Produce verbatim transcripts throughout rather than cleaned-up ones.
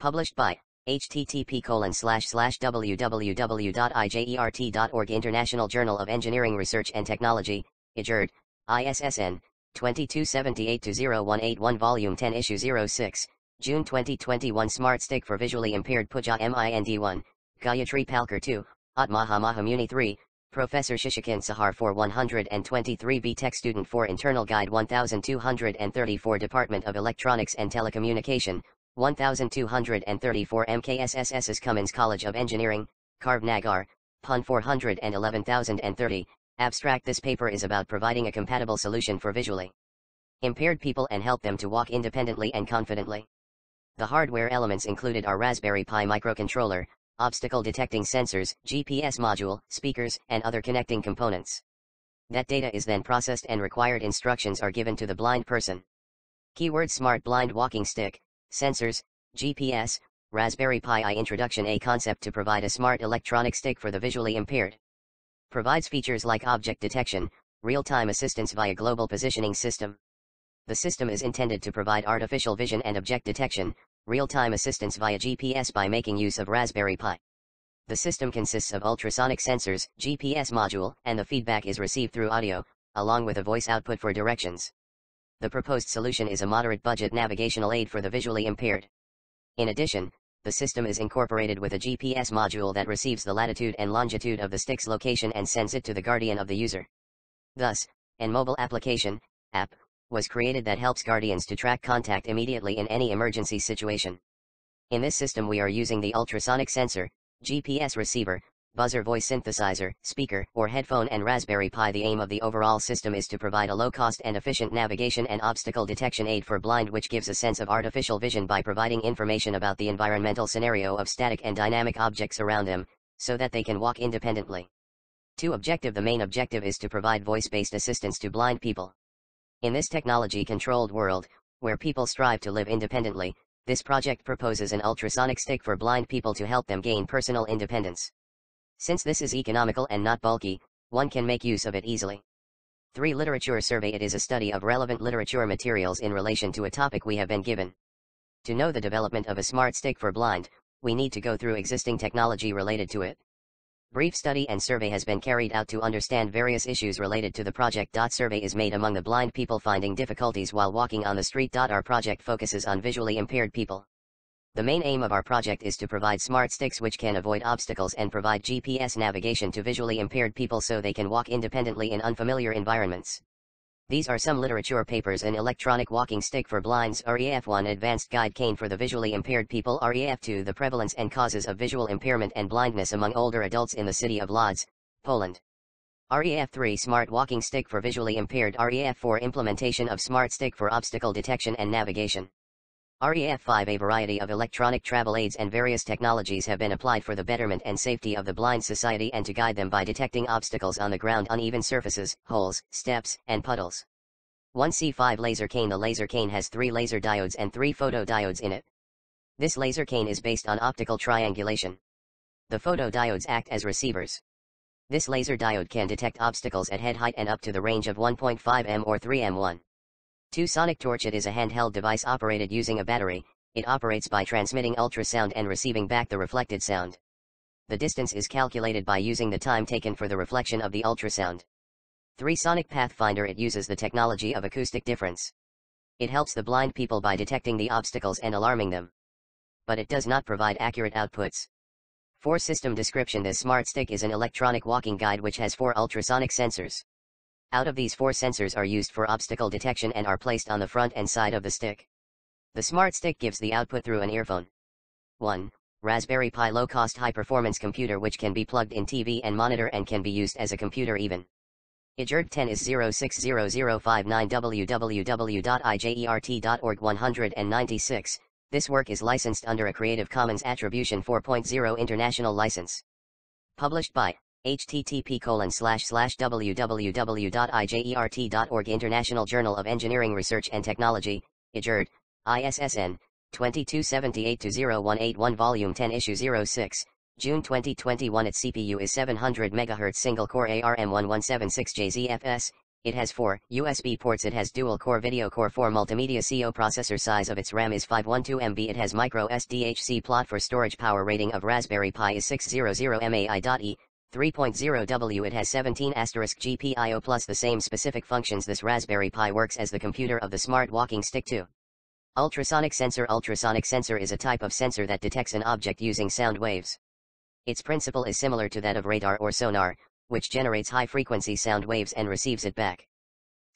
Published by H T T P colon slash slash w w w dot I J E R T dot org International Journal of Engineering Research and Technology, I J E R T, I S S N, twenty-two seventy-eight to oh one eighty-one Volume ten Issue zero six, June twenty twenty-one Smart Stick for Visually Impaired Pooja Mind one, Gayatri Palkar two, Aatmaja Mahamuni three, Professor Shishikin Sahar four one twenty-three B Tech Student four Internal Guide twelve thirty-four Department of Electronics and Telecommunication, twelve thirty-four M K S S S's Cummins College of Engineering, Karvnagar, Pun four one one oh three oh. Abstract: this paper is about providing a compatible solution for visually impaired people and help them to walk independently and confidently. The hardware elements included are Raspberry Pi microcontroller, obstacle detecting sensors, G P S module, speakers, and other connecting components. That data is then processed and required instructions are given to the blind person. Keyword: smart blind walking stick, sensors, G P S, Raspberry Pi. I Introduction: a concept to provide a smart electronic stick for the visually impaired. Provides features like object detection, real-time assistance via global positioning system. The system is intended to provide artificial vision and object detection, real-time assistance via G P S by making use of Raspberry Pi. The system consists of ultrasonic sensors, G P S module, and the feedback is received through audio, along with a voice output for directions. The proposed solution is a moderate-budget navigational aid for the visually impaired. In addition, the system is incorporated with a G P S module that receives the latitude and longitude of the stick's location and sends it to the guardian of the user. Thus, an mobile application, app, was created that helps guardians to track contact immediately in any emergency situation. In this system we are using the ultrasonic sensor, G P S receiver, buzzer voice synthesizer, speaker, or headphone and Raspberry Pi. The aim of the overall system is to provide a low-cost and efficient navigation and obstacle detection aid for blind, which gives a sense of artificial vision by providing information about the environmental scenario of static and dynamic objects around them, so that they can walk independently. two. Objective: the main objective is to provide voice-based assistance to blind people. In this technology-controlled world, where people strive to live independently, this project proposes an ultrasonic stick for blind people to help them gain personal independence. Since this is economical and not bulky, one can make use of it easily. three. Literature survey: it is a study of relevant literature materials in relation to a topic we have been given. To know the development of a smart stick for blind, we need to go through existing technology related to it. Brief study and survey has been carried out to understand various issues related to the project. Survey is made among the blind people finding difficulties while walking on the street. Our project focuses on visually impaired people. The main aim of our project is to provide smart sticks which can avoid obstacles and provide G P S navigation to visually impaired people so they can walk independently in unfamiliar environments. These are some literature papers: an electronic walking stick for blinds, R E F one advanced guide cane for the visually impaired people, R E F two the prevalence and causes of visual impairment and blindness among older adults in the city of Lodz, Poland, R E F three smart walking stick for visually impaired, R E F four implementation of smart stick for obstacle detection and navigation, R E F five A variety of electronic travel aids and various technologies have been applied for the betterment and safety of the blind society and to guide them by detecting obstacles on the ground, uneven surfaces, holes, steps, and puddles. one C five Laser cane: the laser cane has three laser diodes and three photodiodes in it. This laser cane is based on optical triangulation. The photodiodes act as receivers. This laser diode can detect obstacles at head height and up to the range of one point five meters or three meters. two. Sonic torch: it is a handheld device operated using a battery. It operates by transmitting ultrasound and receiving back the reflected sound. The distance is calculated by using the time taken for the reflection of the ultrasound. three. Sonic pathfinder: it uses the technology of acoustic difference. It helps the blind people by detecting the obstacles and alarming them, but it does not provide accurate outputs. four. System description: this smart stick is an electronic walking guide which has four ultrasonic sensors. Out of these, four sensors are used for obstacle detection and are placed on the front and side of the stick. The smart stick gives the output through an earphone. one. Raspberry Pi low-cost high-performance computer which can be plugged in T V and monitor and can be used as a computer even. I J E R T ten I S zero six zero zero five nine w w w dot I J E R T dot org one ninety-six. This work is licensed under a Creative Commons Attribution four point oh International License. Published by H T T P colon slash slash w w w dot I J E R T dot org International Journal of Engineering Research and Technology, I J E R T, I S S N, twenty-two seventy-eight to oh one eighty-one Volume ten Issue zero six, June twenty twenty-one. Its C P U is seven hundred megahertz single-core A R M eleven seventy-six J Z F S, It has four U S B ports. It has dual core video core four multimedia C O processor. Size of its RAM is five hundred twelve megabytes. It has micro S D H C plot for storage. Power rating of Raspberry Pi is six hundred milliamp hours, three point zero watts. It has seventeen asterisk G P I O plus the same specific functions. This Raspberry Pi works as the computer of the smart walking stick too. Ultrasonic sensor. Ultrasonic sensor is a type of sensor that detects an object using sound waves. Its principle is similar to that of radar or sonar, which generates high-frequency sound waves and receives it back.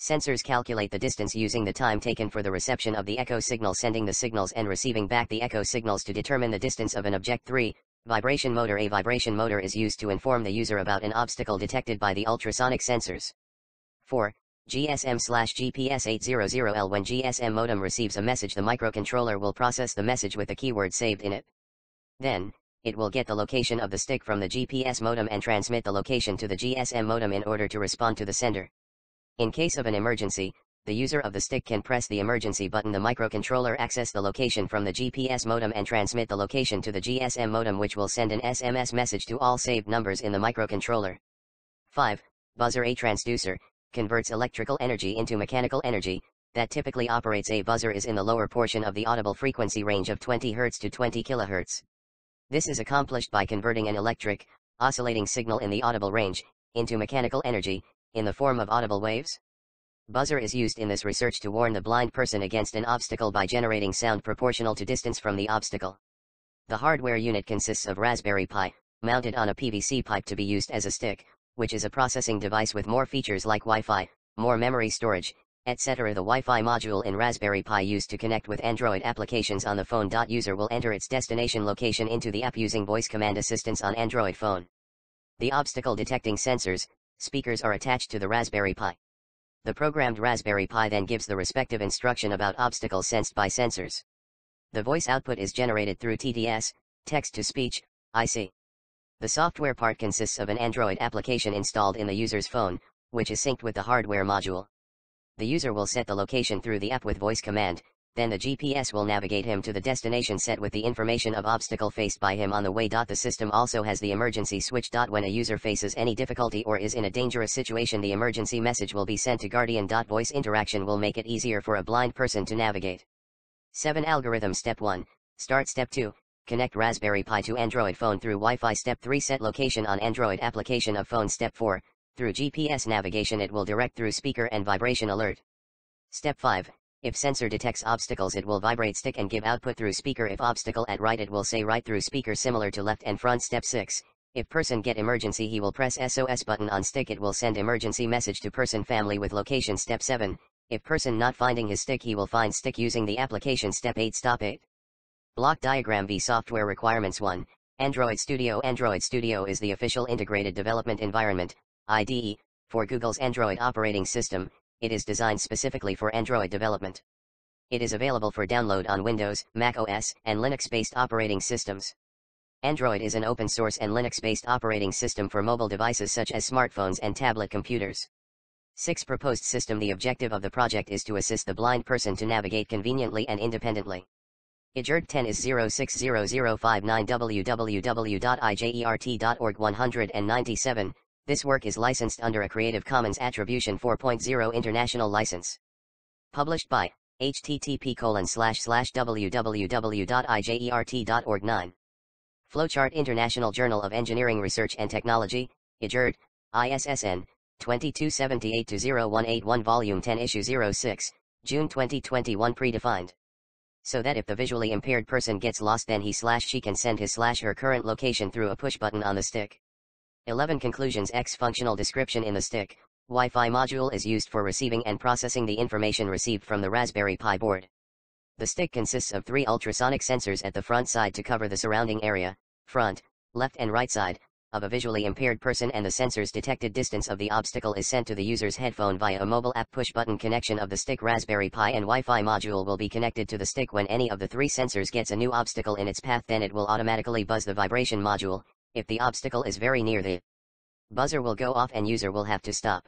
Sensors calculate the distance using the time taken for the reception of the echo signal, sending the signals and receiving back the echo signals to determine the distance of an object. three. Vibration motor. A vibration motor is used to inform the user about an obstacle detected by the ultrasonic sensors. four. G S M slash G P S eight hundred L. When G S M modem receives a message, the microcontroller will process the message with the keyword saved in it. Then, it will get the location of the stick from the G P S modem and transmit the location to the G S M modem in order to respond to the sender. In case of an emergency, the user of the stick can press the emergency button. The microcontroller access the location from the G P S modem and transmit the location to the G S M modem, which will send an S M S message to all saved numbers in the microcontroller. five. Buzzer. A transducer converts electrical energy into mechanical energy that typically operates. A buzzer is in the lower portion of the audible frequency range of twenty hertz to twenty kilohertz. This is accomplished by converting an electric, oscillating signal in the audible range into mechanical energy in the form of audible waves. Buzzer is used in this research to warn the blind person against an obstacle by generating sound proportional to distance from the obstacle. The hardware unit consists of Raspberry Pi, mounted on a P V C pipe to be used as a stick, which is a processing device with more features like Wi-Fi, more memory storage, et cetera. The Wi-Fi module in Raspberry Pi used to connect with Android applications on the phone. User will enter its destination location into the app using voice command assistance on Android phone. The obstacle detecting sensors, speakers are attached to the Raspberry Pi. The programmed Raspberry Pi then gives the respective instruction about obstacles sensed by sensors. The voice output is generated through T T S, text-to-speech, I C. The software part consists of an Android application installed in the user's phone, which is synced with the hardware module. The user will set the location through the app with voice command, then the G P S will navigate him to the destination set with the information of obstacle faced by him on the way. The system also has the emergency switch. When a user faces any difficulty or is in a dangerous situation, the emergency message will be sent to guardian. Voice interaction will make it easier for a blind person to navigate. seven. Algorithm. Step one. Start. Step two. Connect Raspberry Pi to Android phone through Wi-Fi. Step three. Set location on Android application of phone. Step four. Through G P S navigation it will direct through speaker and vibration alert. Step five. If sensor detects obstacles it will vibrate stick and give output through speaker. If obstacle at right it will say right through speaker, similar to left and front. Step six. If person get emergency he will press S O S button on stick. It will send emergency message to person family with location. Step seven. If person not finding his stick he will find stick using the application. Step eight. Stop eight. Block diagram. V. Software requirements. one. Android Studio. Android Studio is the official integrated development environment, I D E, for Google's Android operating system. It is designed specifically for Android development. It is available for download on Windows, Mac O S, and Linux-based operating systems. Android is an open-source and Linux-based operating system for mobile devices such as smartphones and tablet computers. six. Proposed system. The objective of the project is to assist the blind person to navigate conveniently and independently. I J E R T ten I S zero six zero zero five nine w w w dot i j e r t dot org. one hundred ninety-seven. This work is licensed under a Creative Commons Attribution four point zero International License. Published by h t t p colon slash slash w w w dot i j e r t dot org. nine. Flowchart. International Journal of Engineering Research and Technology, I J E R T, I S S N, twenty-two seventy-eight to oh one eighty-one, Volume ten, Issue oh six, June twenty twenty-one. Predefined. So that if the visually impaired person gets lost, then he slash she can send his slash her current location through a push button on the stick. eleven. Conclusions. X. Functional description. In the stick, Wi-Fi module is used for receiving and processing the information received from the Raspberry Pi board. The stick consists of three ultrasonic sensors at the front side to cover the surrounding area, front, left and right side, of a visually impaired person, and the sensor's detected distance of the obstacle is sent to the user's headphone via a mobile app. Push button connection of the stick. Raspberry Pi and Wi-Fi module will be connected to the stick. When any of the three sensors gets a new obstacle in its path, then it will automatically buzz the vibration module. If the obstacle is very near, the buzzer will go off and user will have to stop.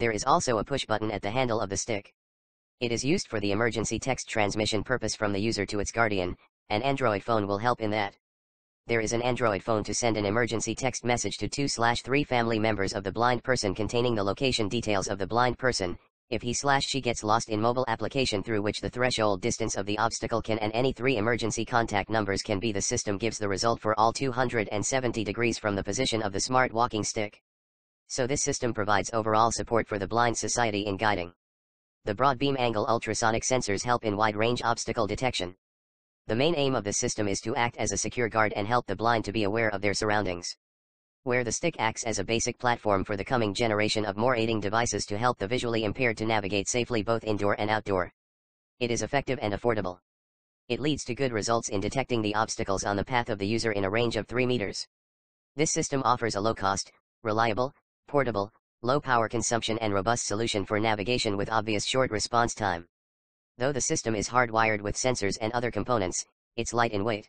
There is also a push button at the handle of the stick. It is used for the emergency text transmission purpose from the user to its guardian, and Android phone will help in that. there is an Android phone to send an emergency text message to two slash three family members of the blind person containing the location details of the blind person, if he slash she gets lost in mobile application through which the threshold distance of the obstacle can and any three emergency contact numbers can be. The system gives the result for all two hundred seventy degrees from the position of the smart walking stick. So this system provides overall support for the blind society in guiding. The broad beam angle ultrasonic sensors help in wide range obstacle detection. The main aim of this system is to act as a secure guard and help the blind to be aware of their surroundings. Where the stick acts as a basic platform for the coming generation of more aiding devices to help the visually impaired to navigate safely both indoor and outdoor. It is effective and affordable. It leads to good results in detecting the obstacles on the path of the user in a range of three meters. This system offers a low-cost, reliable, portable, low-power consumption and robust solution for navigation with obvious short response time. Though the system is hardwired with sensors and other components, it's light in weight.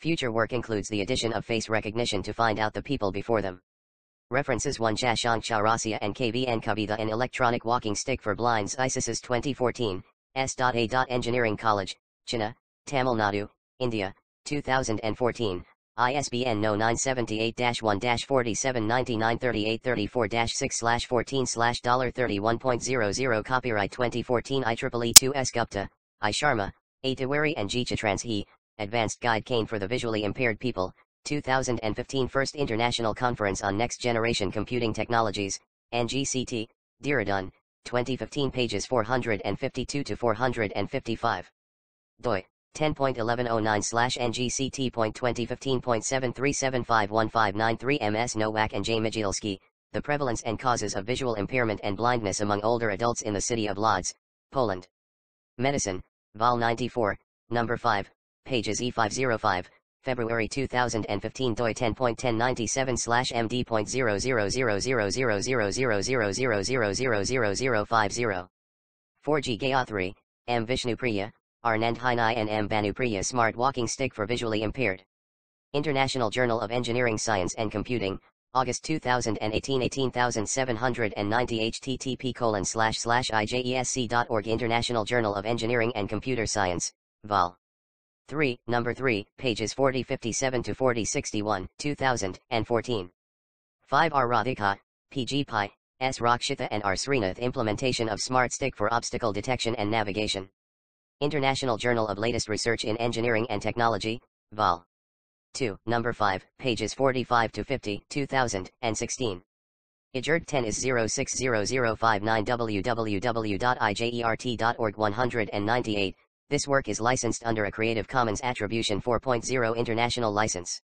Future work includes the addition of face recognition to find out the people before them. References one Shashank Charasya and K V N Kavitha An Electronic Walking Stick for Blinds IJERTV ten I S zero six zero one nine twenty fourteen, S A. Engineering College, Chennai, Tamil Nadu, India, two thousand fourteen, I S B N zero nine seven eight dash one dash four seven nine nine three eight three four dash six slash fourteen slash thirty-one point zero zero Copyright twenty fourteen I triple E two S Gupta, I. Sharma, A. Tiwari and G. Chitranshi, Advanced Guide Cane for the Visually Impaired People, two thousand fifteen First International Conference on Next Generation Computing Technologies, N G C T, Dehradun, twenty fifteen pages four fifty-two to four fifty-five. doi. ten point eleven oh nine slash N G C T point two five five one seven three seven five one five nine three M S Nowak and J Majelski, The Prevalence and Causes of Visual Impairment and Blindness Among Older Adults in the City of Lodz, Poland. Medicine, Vol. ninety-four, Number five, pages E five oh five, February two thousand fifteen doi ten point one oh nine seven slash M D point zero zero zero zero zero zero zero zero zero zero zero zero zero zero zero zero zero zero five zero. four G Gayatri, M Vishnu Priya, Arnand Hainai and M Banu Priya Smart Walking Stick for Visually Impaired. International Journal of Engineering Science and Computing, August two thousand eighteen eighteen thousand seven hundred ninety H T T P colon slash slash I J E S C dot org International Journal of Engineering and Computer Science, Vol. three, Number three, pages forty fifty-seven to forty sixty-one, two thousand fourteen. five R. Radhika, P. G. Pai, S. Rakshitha and R. Srinath Implementation of Smart Stick for Obstacle Detection and Navigation. International Journal of Latest Research in Engineering and Technology, Vol. two, Number five, pages forty-five to fifty, two thousand sixteen. I J E R T ten I S zero six zero zero five nine w w w dot I J E R T dot org one ninety-eight. This work is licensed under a Creative Commons Attribution four point zero International License.